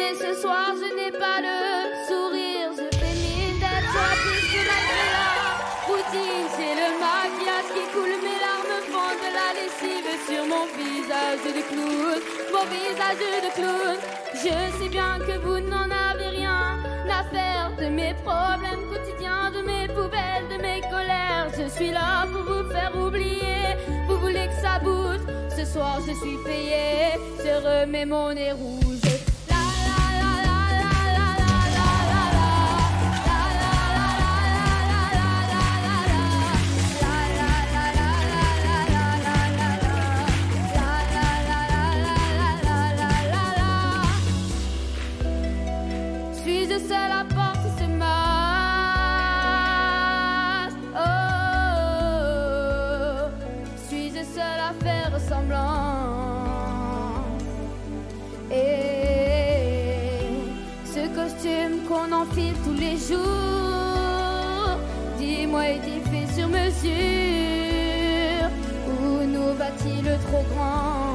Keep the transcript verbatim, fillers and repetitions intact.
désolée, ce soir je n'ai pas le sourire. Je fais mine d'être toi puisque malgré la routine, j'ai le maquillage qui coule, mes larmes font de la lessive sur mon visage de clown, mon visage de clown. Je sais bien que vous n'en avez rien à faire de mes problèmes quotidiens, de mes poubelles, de mes colères. Je suis là pour vous faire oublier. Vous voulez que ça bouge? Ce soir je suis payée, je remets mon nez rouge. Suis-je seule à porter ce masque? Oh, oh, oh. Suis-je seule à faire semblant? Et ce costume qu'on enfile tous les jours, dis-moi, est-il fait sur mesure? Ou nous va-t-il trop grand?